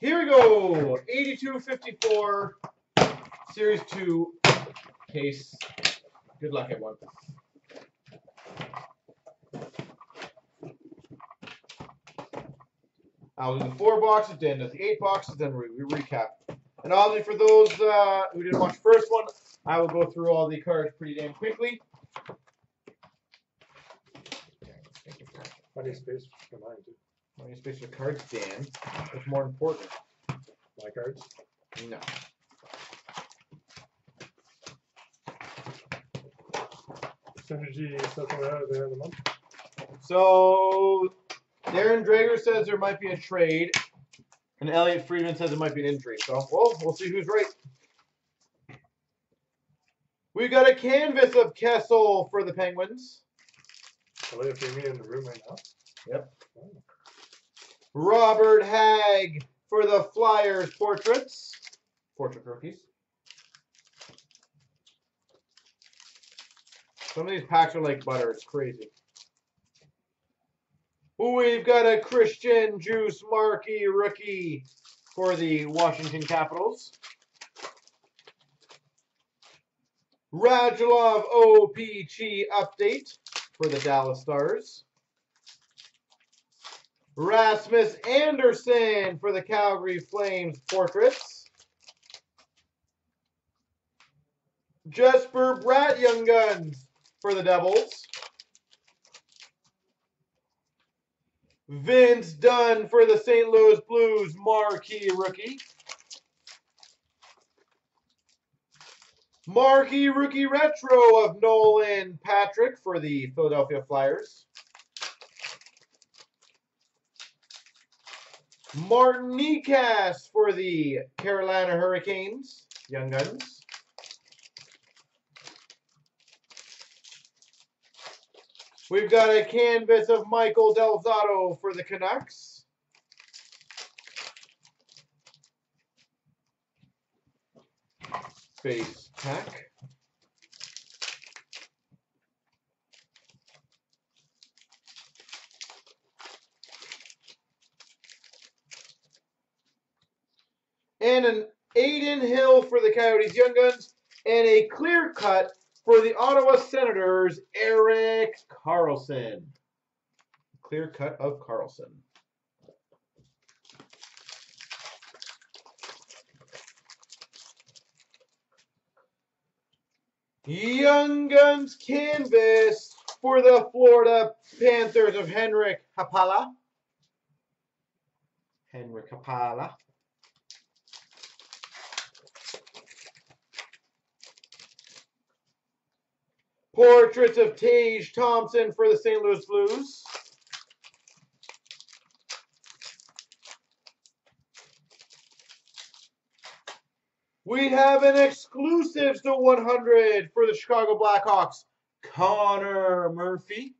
Here we go, 8254 Series 2 case. Good luck, everyone. I'll do the 4 boxes, then do the 8 boxes, then we recap. And obviously for those who didn't watch the first one, I will go through all the cards pretty damn quickly. Plenty of space for mine, too. Plenty of space for cards, Dan. What's more important? My cards? No. Synergy is something out of there in the month. So, Darren Drager says there might be a trade, and Elliot Friedman says it might be an injury. So, well, we'll see who's right. We got a canvas of Kessel for the Penguins. Elliot Friedman in the room right now. Yep. Oh. Robert Hagg for the Flyers portraits. Portrait rookies. Some of these packs are like butter. It's crazy. We've got a Christian Juice Markey rookie for the Washington Capitals. Radulov OPG update for the Dallas Stars. Rasmus Anderson for the Calgary Flames portraits. Jesper Bratt Young Guns for the Devils. Vince Dunn for the St. Louis Blues, marquee rookie. Marquee rookie retro of Nolan Patrick for the Philadelphia Flyers. Martin Necas for the Carolina Hurricanes, Young Guns. We've got a canvas of Michael Delzato for the Canucks. Base pack. And an Aiden Hill for the Coyotes Young Guns. And a clear cut for the Ottawa Senators, Eric Carlson. Clear cut of Carlson. Young Guns canvas for the Florida Panthers of Henrik Hapala. Henrik Hapala. Portraits of Tage Thompson for the St. Louis Blues. We have an exclusive to 100 for the Chicago Blackhawks, Connor Murphy.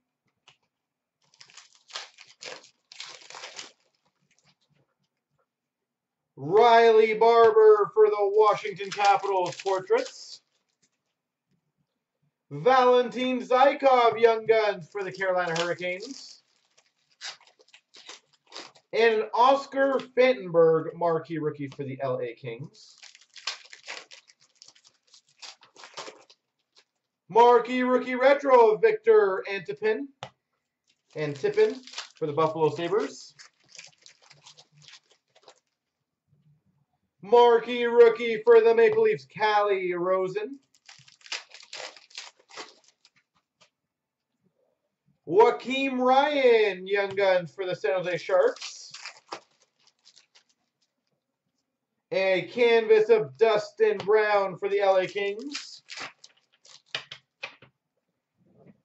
Riley Barber for the Washington Capitals portraits. Valentin Zykov, Young Guns for the Carolina Hurricanes. And an Oscar Fantenberg, marquee rookie for the LA Kings. Marquee rookie retro, Victor Antipin. Antipin for the Buffalo Sabres. Marquee rookie for the Maple Leafs, Callie Rosen. Joakim Ryan, Young Guns for the San Jose Sharks. A canvas of Dustin Brown for the LA Kings.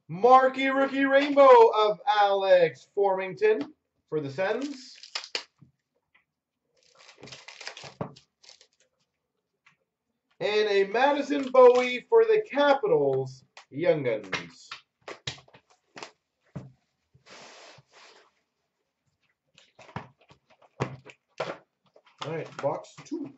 Marquee rookie rainbow of Alex Formington for the Sens. And a Madison Bowie for the Capitals, Young Guns. All right, box 2.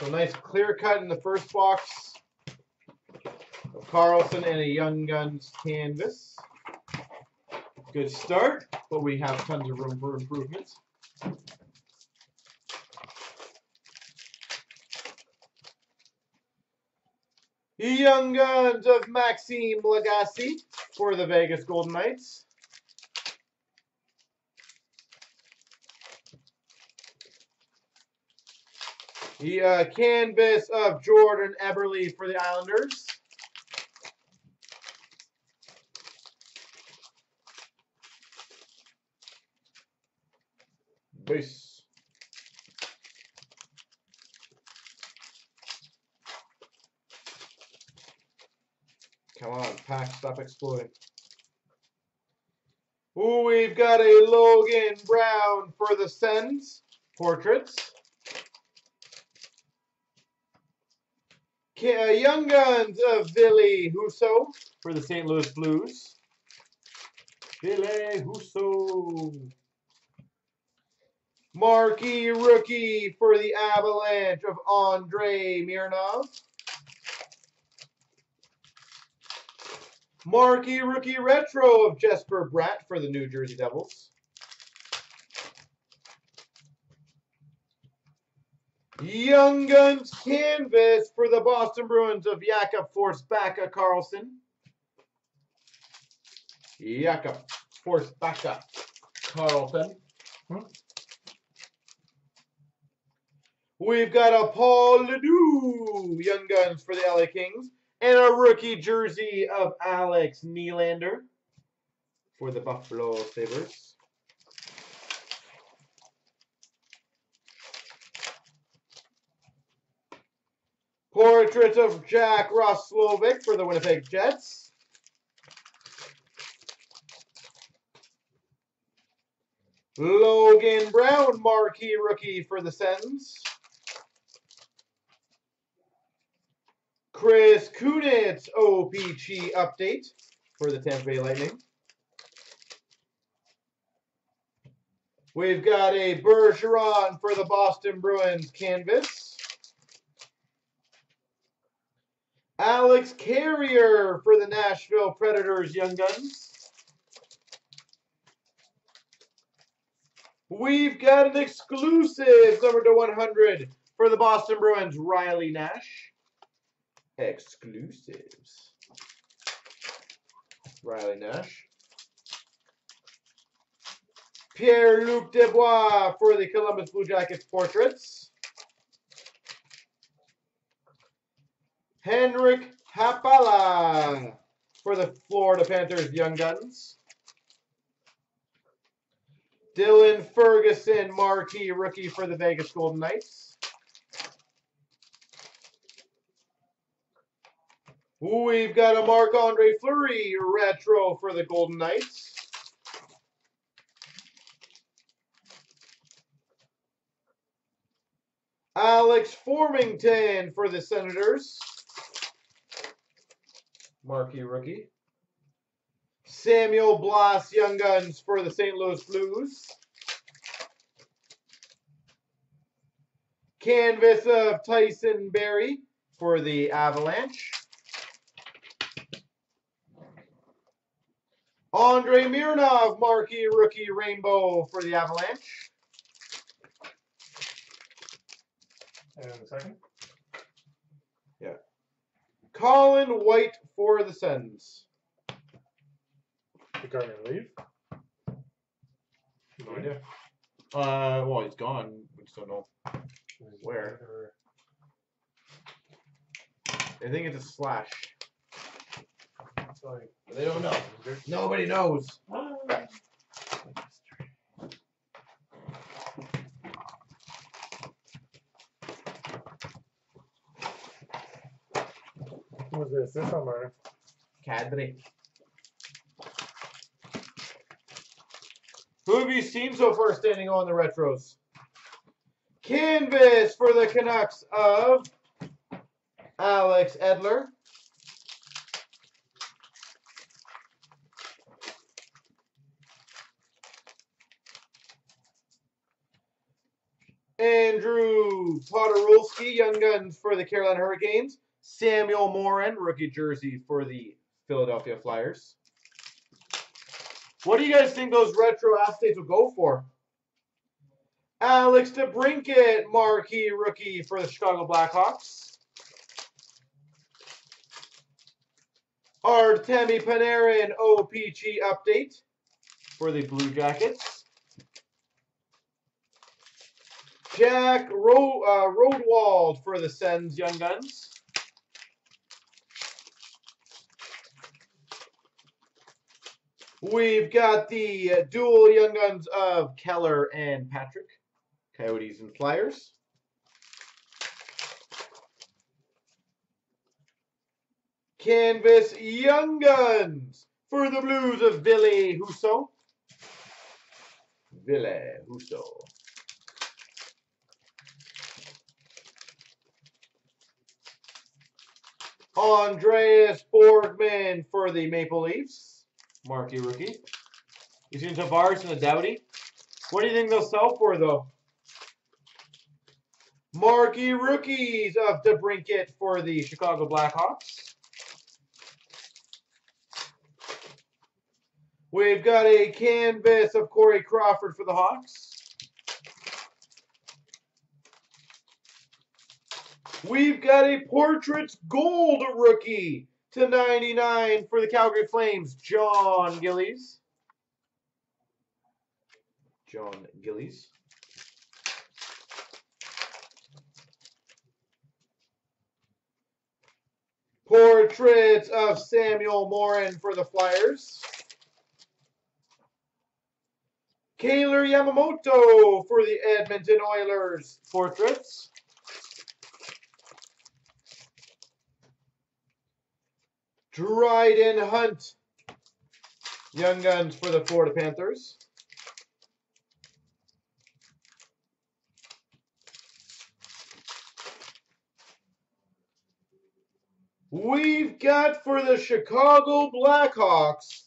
So nice clear cut in the first box of Carlson and a Young Guns canvas. Good start. but we have tons of room for improvements. Young Guns of Maxime Lagasse for the Vegas Golden Knights. The canvas of Jordan Eberle for the Islanders. Base. Come on, pack, stop exploding. Ooh, we've got a Logan Brown for the Sens. Portraits. Young Guns of Ville Husso for the St. Louis Blues. Ville Husso. Marquee Rookie for the Avalanche of Andre Mirnov. Marquee Rookie Retro of Jesper Bratt for the New Jersey Devils. Young Guns Canvas for the Boston Bruins of Jakob Forsbacka Karlsson. Jakob Forsbacka Karlsson. We've got a Paul Ledoux Young Guns for the LA Kings. And a rookie jersey of Alex Nylander for the Buffalo Sabres. Portrait of Jack Roslovic for the Winnipeg Jets. Logan Brown, marquee rookie for the Sens. Chris Kunitz, OPG update for the Tampa Bay Lightning. We've got a Bergeron for the Boston Bruins canvas. Alex Carrier for the Nashville Predators Young Guns. We've got an exclusive number to 100 for the Boston Bruins Riley Nash. Exclusives. Riley Nash. Pierre-Luc Dubois for the Columbus Blue Jackets portraits. Henrik Hapala for the Florida Panthers Young Guns. Dylan Ferguson, marquee rookie for the Vegas Golden Knights. We've got a Marc-Andre Fleury retro for the Golden Knights. Alex Formington for the Senators. Marquee rookie. Samuel Blas Young Guns for the St. Louis Blues. Canvas of Tyson Berry for the Avalanche. Andre Mirnov, marquee rookie rainbow for the Avalanche. And a second. Yeah. Colin White for the Sens. The Guardian leave? No idea. Well, he's gone. We just don't know where. I think it's a slash. Sorry. They don't know. Nobody knows. What was this? This summer. Cadre. Who have you seen so far standing on the retros? Canvas for the Canucks of Alex Edler. Andrew Podorowski, Young Guns for the Carolina Hurricanes. Samuel Morin, rookie jersey for the Philadelphia Flyers. What do you guys think those retro updates will go for? Alex DeBrincat, marquee rookie for the Chicago Blackhawks. Artemi Panarin, OPG update for the Blue Jackets. Jack Rodewald for the Sens Young Guns. We've got the dual Young Guns of Keller and Patrick. Coyotes and Flyers. Canvas Young Guns for the Blues of Ville Husso. Ville Husso. Andreas Borgman for the Maple Leafs. Marquee rookie. He's in Tavares and the Doughty. What do you think they'll sell for, though? Marquee rookies of DeBrincat for the Chicago Blackhawks. We've got a canvas of Corey Crawford for the Hawks. We've got a Portraits Gold rookie /99 for the Calgary Flames, John Gillies. John Gillies. Portraits of Samuel Morin for the Flyers. Kaylor Yamamoto for the Edmonton Oilers, Portraits. Dryden Hunt, Young Guns for the Florida Panthers. We've got for the Chicago Blackhawks,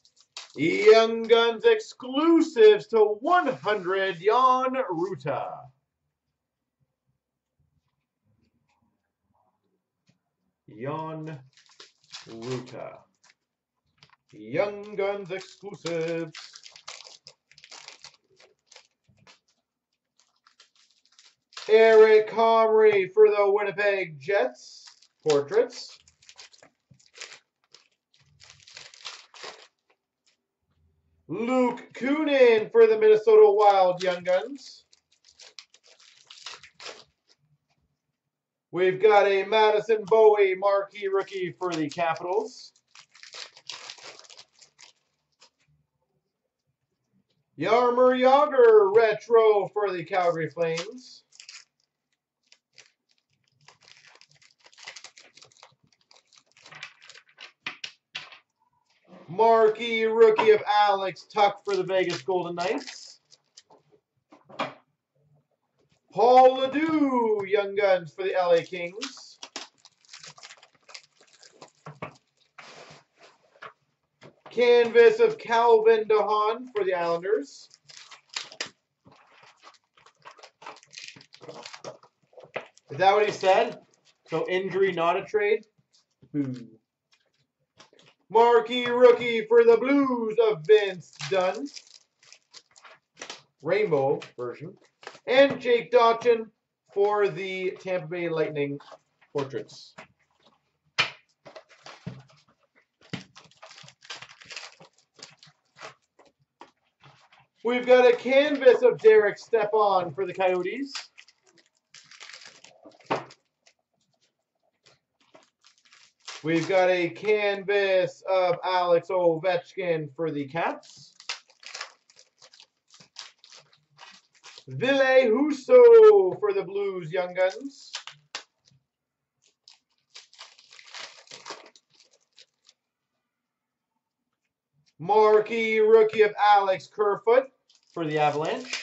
Young Guns exclusives /100, Jan Ruta. Jan Ruta. Young Guns exclusives. Eric Comrie for the Winnipeg Jets, Portraits. Luke Kunin for the Minnesota Wild, Young Guns. We've got a Madison Bowie marquee rookie for the Capitals. Yarmer Yager retro for the Calgary Flames. Marquee rookie of Alex Tuck for the Vegas Golden Knights. Paul Ledoux, Young Guns for the LA Kings. Canvas of Calvin DeHaan for the Islanders. Is that what he said? So injury, not a trade? Boo. Marquee rookie for the Blues of Vince Dunn. Rainbow version. And Jake Dotson for the Tampa Bay Lightning, Portraits. We've got a canvas of Derek Stepan for the Coyotes. We've got a canvas of Alex Ovechkin for the Caps. Ville Husso for the Blues, Young Guns. Marquee rookie of Alex Kerfoot for the Avalanche.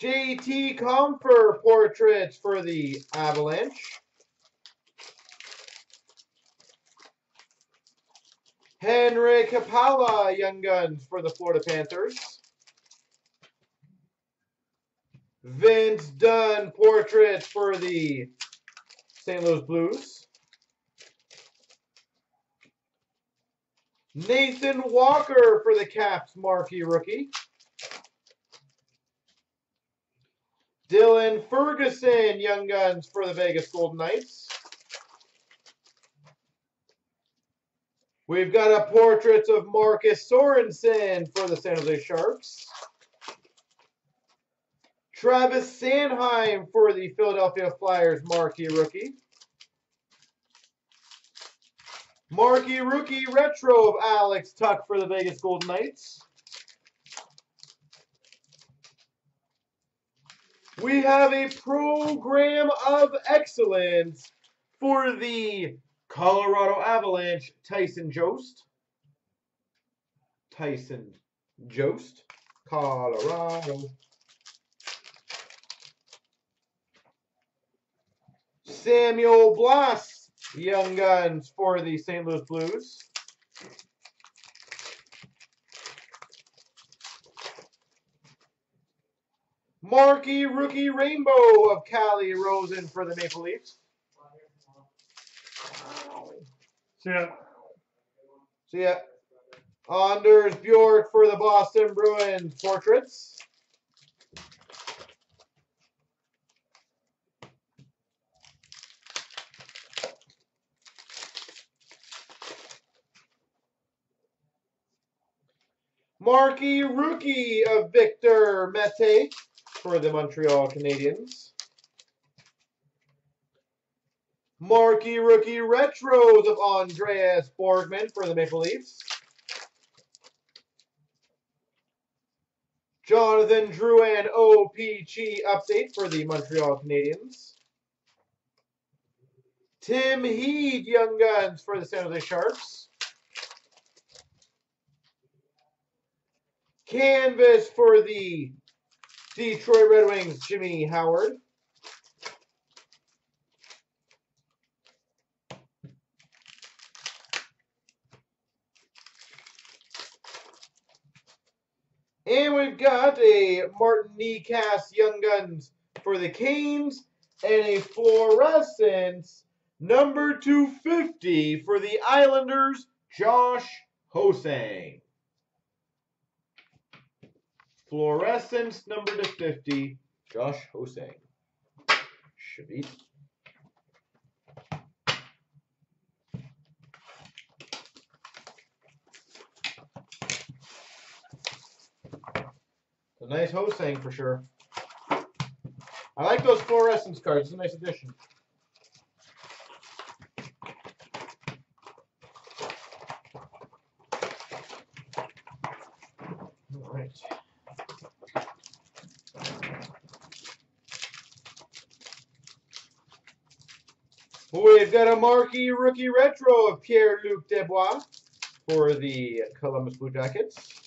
JT Comfer Portraits for the Avalanche. Henrik Hapala, Young Guns for the Florida Panthers. Vince Dunn Portraits for the St. Louis Blues. Nathan Walker for the Caps, marquee rookie. Dylan Ferguson, Young Guns for the Vegas Golden Knights. We've got a portrait of Marcus Sorensen for the San Jose Sharks. Travis Sanheim for the Philadelphia Flyers, marquee rookie. Marquee rookie retro of Alex Tuck for the Vegas Golden Knights. We have a program of excellence for the Colorado Avalanche, Tyson Jost. Tyson Jost, Colorado. Samuel Blas, Young Guns for the St. Louis Blues. Marquee Rookie Rainbow of Callie Rosen for the Maple Leafs. See ya. Anders Bjork for the Boston Bruins Portraits. Marquee Rookie of Victor Mete for the Montreal Canadiens. Marquee Rookie Retros of Andreas Borgman for the Maple Leafs. Jonathan Drouin OPG update for the Montreal Canadiens. Tim Heed, Young Guns for the San Jose Sharks. Canvas for the Detroit Red Wings, Jimmy Howard. And we've got a Martin Necas Young Guns for the Canes and a fluorescence number 250 for the Islanders, Josh Hosang. Fluorescence number 250, Josh Hosang. Shavit. A nice Hosang for sure. I like those fluorescence cards. It's a nice addition. All right. We've got a marquee rookie retro of Pierre-Luc Dubois for the Columbus Blue Jackets.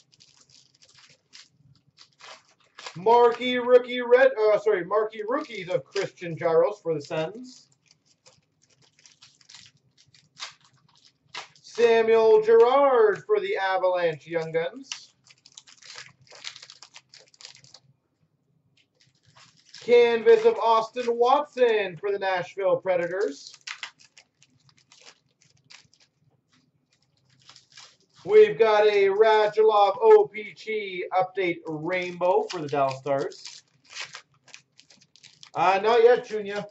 Marquee rookies of Christian Jaros for the Suns. Samuel Girard for the Avalanche Young Guns. Canvas of Austin Watson for the Nashville Predators. We've got a Radulov OPG update rainbow for the Dallas Stars. Not yet, Junior.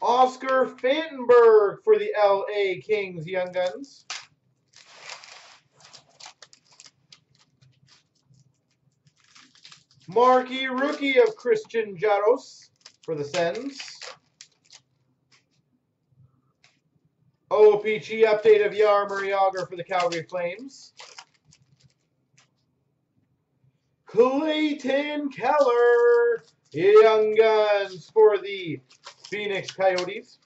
Oscar Fantenberg for the LA Kings Young Guns. Marquee rookie of Christian Jaros for the Sens. OPG update of Jaromir Jagr for the Calgary Flames. Clayton Keller, Young Guns for the Phoenix Coyotes.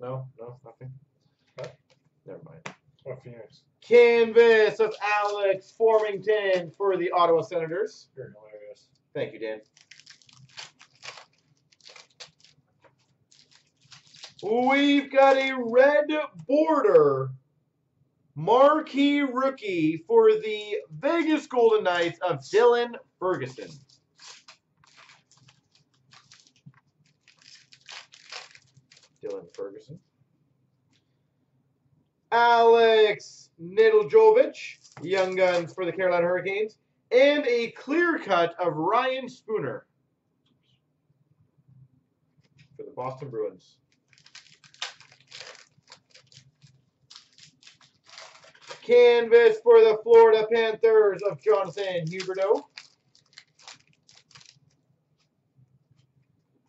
No, nothing. What? Never mind. Oh, Phoenix. Canvas of Alex Formington for the Ottawa Senators. Very hilarious. Thank you, Dan. We've got a red border marquee rookie for the Vegas Golden Knights of Dylan Ferguson. Alex Nedeljkovic, Young Guns for the Carolina Hurricanes, and a clear cut of Ryan Spooner for the Boston Bruins. Canvas for the Florida Panthers of Jonathan Huberdeau.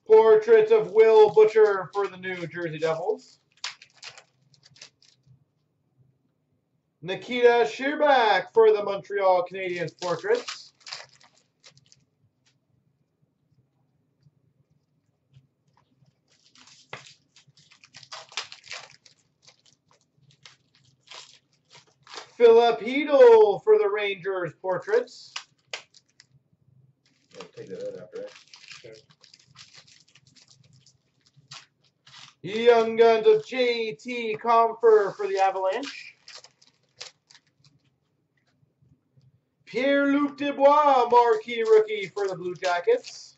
Portraits of Will Butcher for the New Jersey Devils. Nikita Sherbak for the Montreal Canadiens portraits. Philip Hedel for the Rangers portraits. I'll take that out after that. Okay. Young Guns of J.T. Compher for the Avalanche. Pierre-Luc Dubois, marquee rookie for the Blue Jackets.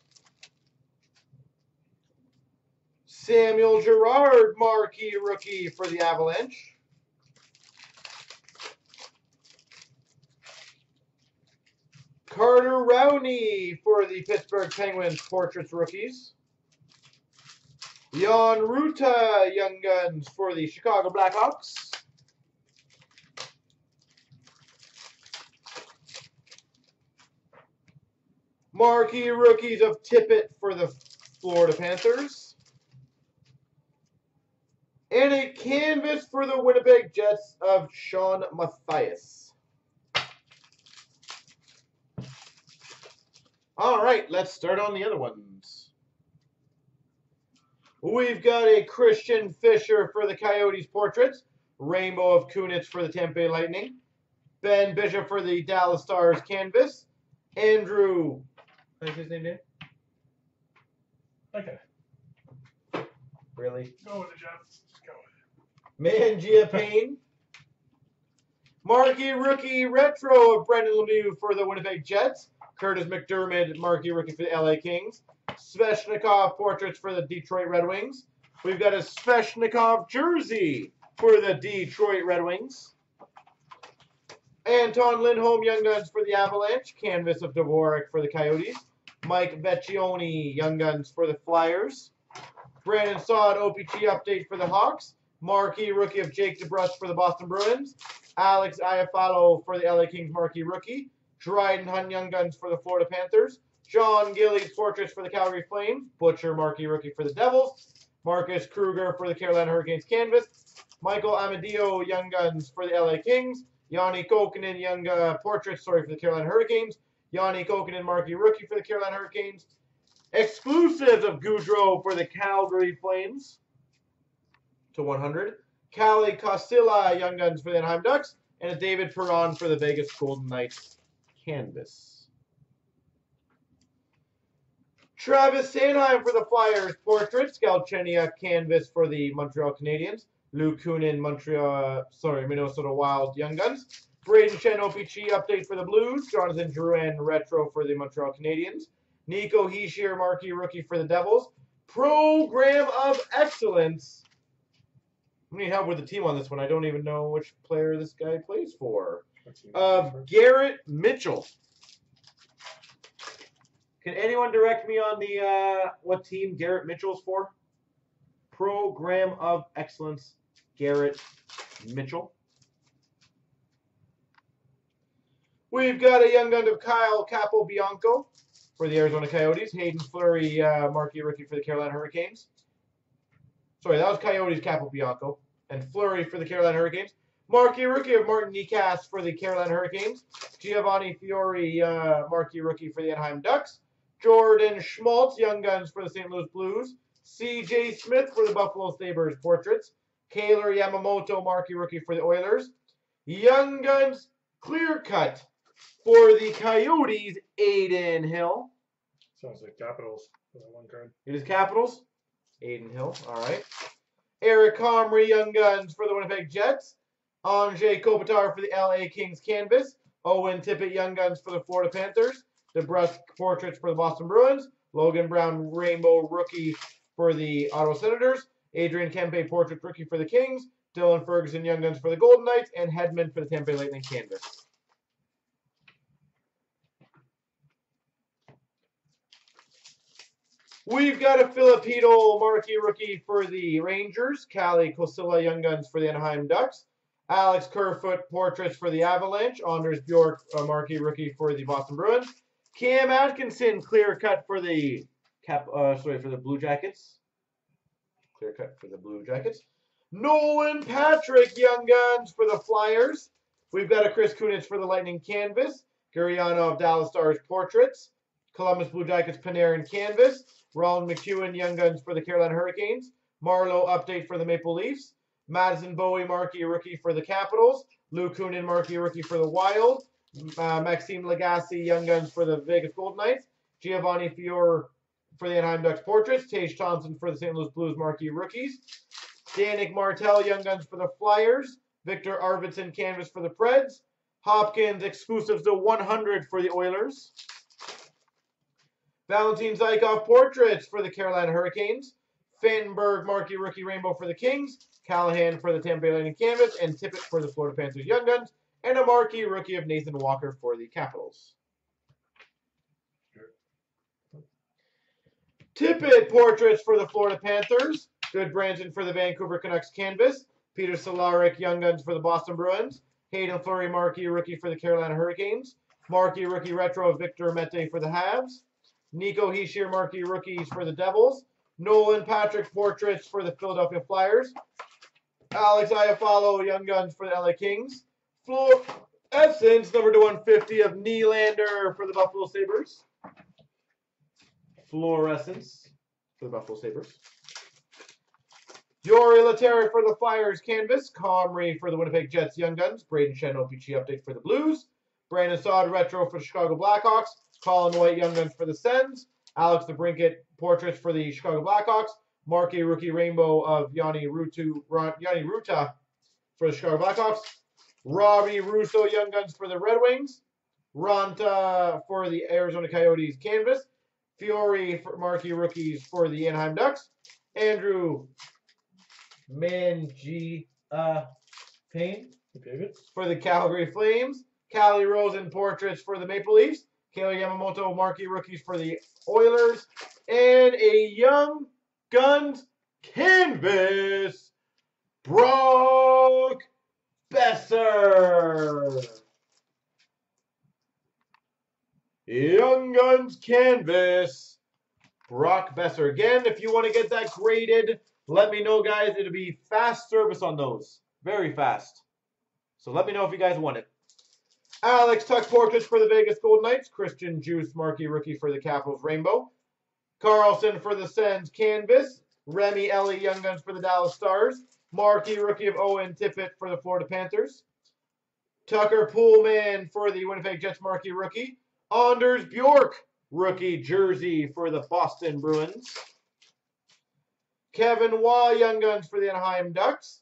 Samuel Girard, marquee rookie for the Avalanche. Carter Rowney for the Pittsburgh Penguins, portraits rookies. Jan Ruta, Young Guns for the Chicago Blackhawks. Marquee rookies of Tippett for the Florida Panthers. And a canvas for the Winnipeg Jets of Sean Mathias. All right, let's start on the other ones. We've got a Christian Fisher for the Coyotes portraits. Rainbow of Kunitz for the Tampa Bay Lightning. Ben Bishop for the Dallas Stars canvas. Andrew... What's his name, dude? Okay. Really? Go with it, Jeff. Go with it. Mangia Payne. Marquee Rookie Retro of Brendan Lemieux for the Winnipeg Jets. Curtis McDermott, Marquee Rookie for the LA Kings. Svechnikov Portraits for the Detroit Red Wings. We've got a Svechnikov jersey for the Detroit Red Wings. Anton Lindholm, Young Guns for the Avalanche. Canvas of Dvorak for the Coyotes. Mike Vecchione, Young Guns for the Flyers. Brandon Saad, OPG update for the Hawks. Marquee rookie of Jake DeBrusk for the Boston Bruins. Alex Iafallo for the LA Kings, marquee rookie. Dryden Hunt, Young Guns for the Florida Panthers. John Gillies, portraits for the Calgary Flames. Butcher, marquee rookie for the Devils. Marcus Kruger for the Carolina Hurricanes, canvas. Michael Amadio, Young Guns for the LA Kings. Yanni Kokkinen, portrait for the Carolina Hurricanes. Yanni Kokkinen, marquee rookie for the Carolina Hurricanes. Exclusives of Goudreau for the Calgary Flames /100. Cali Costilla, Young Guns for the Anaheim Ducks. And a David Perron for the Vegas Golden Knights canvas. Travis Sanheim for the Flyers portraits. Galchenyuk canvas for the Montreal Canadiens. Lou Kunin, Minnesota Wild, Young Guns. Braden Shen, OPG update for the Blues. Jonathan Drouin, retro for the Montreal Canadiens. Nico Hischier, marquee rookie for the Devils. Program of Excellence. I need help with the team on this one. I don't even know which player this guy plays for. Garrett Mitchell. Can anyone direct me on the what team Garrett Mitchell's for? Program of Excellence. Garrett Mitchell. We've got a Young Gun of Kyle Capobianco for the Arizona Coyotes. Hayden Fleury, marquee rookie for the Carolina Hurricanes. Sorry, that was Coyotes Capobianco. And Fleury for the Carolina Hurricanes. Marquee rookie of Martin Necas for the Carolina Hurricanes. Giovanni Fiore, marquee rookie for the Anaheim Ducks. Jordan Schmaltz, Young Guns for the St. Louis Blues. C.J. Smith for the Buffalo Sabres portraits. Kaylor Yamamoto, marquee rookie for the Oilers. Young Guns clear cut for the Coyotes, Aiden Hill. Sounds like Capitals for that one card. It is Capitals. Aiden Hill. All right. Eric Comrie, Young Guns for the Winnipeg Jets. Anze Kopitar for the LA Kings canvas. Owen Tippett, Young Guns for the Florida Panthers. DeBrusk portraits for the Boston Bruins. Logan Brown, rainbow rookie for the Ottawa Senators, Adrian Kempe, Portrait Rookie for the Kings. Dylan Ferguson, Young Guns for the Golden Knights. And Hedman for the Tampa Bay Lightning Canvas. We've got a Filipino marquee rookie for the Rangers. Callie Kosilla, Young Guns for the Anaheim Ducks. Alex Kerfoot, Portraits for the Avalanche. Anders Bjork, marquee rookie for the Boston Bruins. Cam Atkinson, clear cut for the Blue Jackets. Clear cut for the Blue Jackets. Nolan Patrick, Young Guns for the Flyers. We've got a Chris Kunitz for the Lightning Canvas. Gurianov, Dallas Stars, Portraits. Columbus Blue Jackets, Panarin Canvas. Ron McEwen, Young Guns for the Carolina Hurricanes. Marlowe, Update for the Maple Leafs. Madison Bowie, marquee rookie for the Capitals. Lou Kunin, marquee rookie for the Wild. Maxime Lagasse, Young Guns for the Vegas Golden Knights. Giovanni Fiore for the Anaheim Ducks, Portraits. Tage Thompson for the St. Louis Blues, marquee rookies. Danik Martel, Young Guns for the Flyers. Victor Arvidsson, Canvas for the Preds. Hopkins, exclusives to 100 for the Oilers. Valentin Zykov, Portraits for the Carolina Hurricanes. Fantenberg, marquee rookie rainbow for the Kings. Callahan for the Tampa Bay Lightning Canvas. And Tippett for the Florida Panthers Young Guns. And a marquee rookie of Nathan Walker for the Capitals. Sure. Tippett, Portraits for the Florida Panthers. Goodbranson for the Vancouver Canucks Canvas. Peter Solaric, Young Guns for the Boston Bruins. Hayden Fleury, marquee rookie for the Carolina Hurricanes. Marquee rookie retro of Victor Mete for the Habs. Nico Hischier, marquee rookies for the Devils. Nolan Patrick, Portraits for the Philadelphia Flyers. Alex Iafallo, Young Guns for the LA Kings. Floor Essence, number to 150 of Nylander for the Buffalo Sabres. Fluorescence for the Buffalo Sabres. Jori Lehterä for the Flyers Canvas. Comrie for the Winnipeg Jets Young Guns. Braden Shen OPG Update for the Blues. Brandon Saad Retro for the Chicago Blackhawks. Colin White Young Guns for the Sens. Alex DeBrincat Portraits for the Chicago Blackhawks. Marquee Rookie Rainbow of Jan Ruta for the Chicago Blackhawks. Robbie Russo, Young Guns for the Red Wings. Ronta for the Arizona Coyotes Canvas. Fiore for marquee rookies for the Anaheim Ducks. Andrew Mangiapane for the Calgary Flames. Callie Rosen Portraits for the Maple Leafs. Kayla Yamamoto marquee rookies for the Oilers. And a Young Guns Canvas, Brock Besser. Young Guns Canvas, Brock Besser. Again, if you want to get that graded, let me know, guys. It'll be fast service on those. Very fast. So let me know if you guys want it. Alex Tuck, Portraits for the Vegas Golden Knights. Christian Juice, marquee rookie for the Capitals Rainbow. Carlson for the Sens Canvas. Remy Ellie, Young Guns for the Dallas Stars. Marquee rookie of Owen Tippett for the Florida Panthers. Tucker Poolman for the Winnipeg Jets, marquee rookie. Anders Bjork, rookie jersey for the Boston Bruins. Kevin Waugh, Young Guns for the Anaheim Ducks.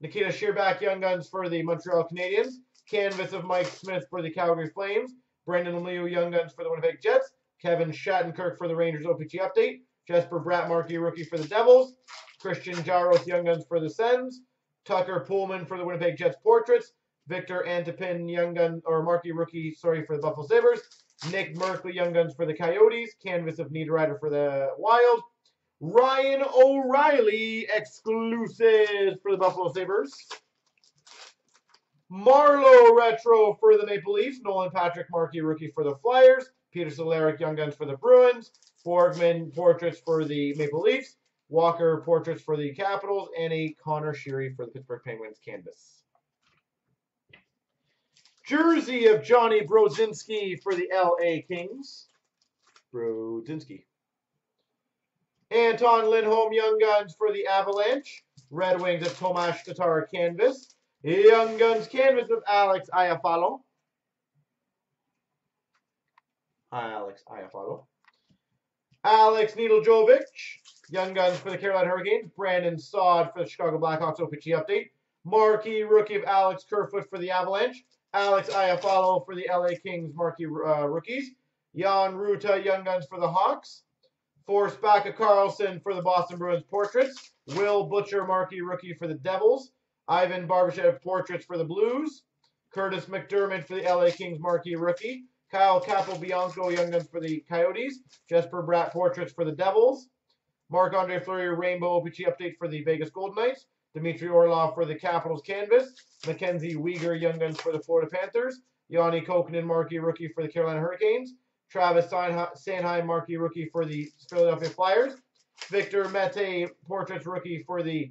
Nikita Shearback, Young Guns for the Montreal Canadiens. Canvas of Mike Smith for the Calgary Flames. Brandon Lemieux, Young Guns for the Winnipeg Jets. Kevin Shattenkirk for the Rangers OPG Update. Jesper Bratt, marquee rookie for the Devils. Christian Jaros, Young Guns for the Sens. Tucker Poolman for the Winnipeg Jets Portraits. Victor Antipin, marquee rookie for the Buffalo Sabres. Nick Merkley, Young Guns for the Coyotes. Canvas of Niederreiter for the Wild. Ryan O'Reilly, exclusives for the Buffalo Sabres. Marlowe Retro for the Maple Leafs. Nolan Patrick, marquee rookie for the Flyers. Peter Solaric, Young Guns for the Bruins. Borgman, Portraits for the Maple Leafs. Walker, Portraits for the Capitals. And a Connor Sheary for the Pittsburgh Penguins Canvas. Jersey of Johnny Brodzinski for the LA Kings. Brodzinski. Anton Lindholm, Young Guns for the Avalanche. Red Wings of Tomas Tatar Canvas. Young Guns Canvas of Alex Iafallo. Alex Nedeljkovic, Young Guns for the Carolina Hurricanes. Brandon Saad for the Chicago Blackhawks OPG Update. Marquee rookie of Alex Kerfoot for the Avalanche. Alex Iafallo for the LA Kings marquee rookies. Jan Ruta, Young Guns for the Hawks. for Spaka Carlson for the Boston Bruins Portraits. Will Butcher, Markey, rookie for the Devils. Ivan Barbashev, Portraits for the Blues. Curtis McDermott for the LA Kings, Marquee rookie. Kyle Capobianco, Young Guns for the Coyotes. Jesper Bratt, Portraits for the Devils. Marc-Andre Fleury, Rainbow OPG update for the Vegas Golden Knights. Dmitry Orlov for the Capitals Canvas. Mackenzie Weegar, Young Guns for the Florida Panthers. Yanni Kokkonen, Marquee rookie for the Carolina Hurricanes. Travis Sanheim, Marquee rookie for the Philadelphia Flyers. Victor Mete, Portraits rookie for the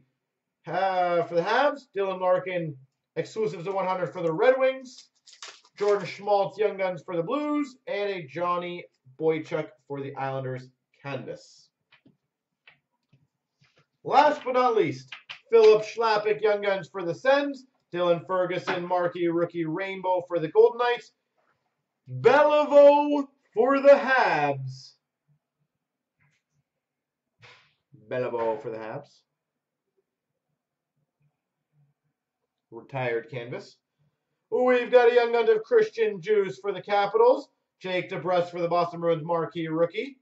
Habs. Dylan Larkin, exclusives to 100 for the Red Wings. Jordan Schmaltz, Young Guns for the Blues. And a Johnny Boychuk for the Islanders Canvas. Last but not least, Philip Schlappick, Young Guns for the Sens. Dylan Ferguson, Marquee rookie Rainbow for the Golden Knights. Beliveau for the Habs. Beliveau for the Habs. Retired canvas. We've got a Young Guns of Christian Juice for the Capitals. Jake DeBrusk for the Boston Bruins, Marquee rookie.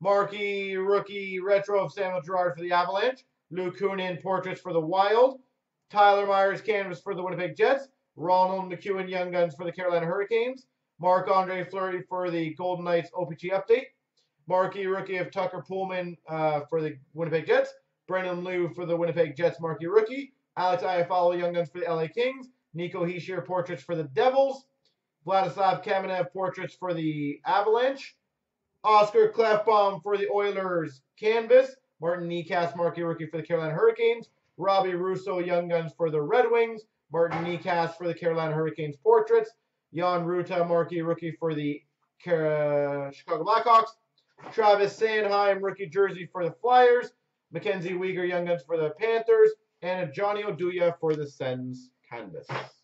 Marquee rookie retro of Samuel Girard for the Avalanche. Luke Kunin, Portraits for the Wild. Tyler Myers, canvas for the Winnipeg Jets. Ronald McEwen, Young Guns for the Carolina Hurricanes. Marc-Andre Fleury for the Golden Knights OPG update. Marquee rookie of Tucker Pullman for the Winnipeg Jets. Brendan Liu for the Winnipeg Jets, Marquee rookie. Alex Iafallo, Young Guns for the LA Kings. Nico Hischier, Portraits for the Devils. Vladislav Kamenev, Portraits for the Avalanche. Oscar Klefbom for the Oilers Canvas. Martin Necas, Marquee rookie for the Carolina Hurricanes. Robbie Russo, Young Guns for the Red Wings. Martin Necas for the Carolina Hurricanes Portraits. Jan Ruta, Marquee rookie for the Chicago Blackhawks. Travis Sanheim, rookie jersey for the Flyers. Mackenzie Weegar, Young Guns for the Panthers. And a Johnny Oduya for the Sens Canvas.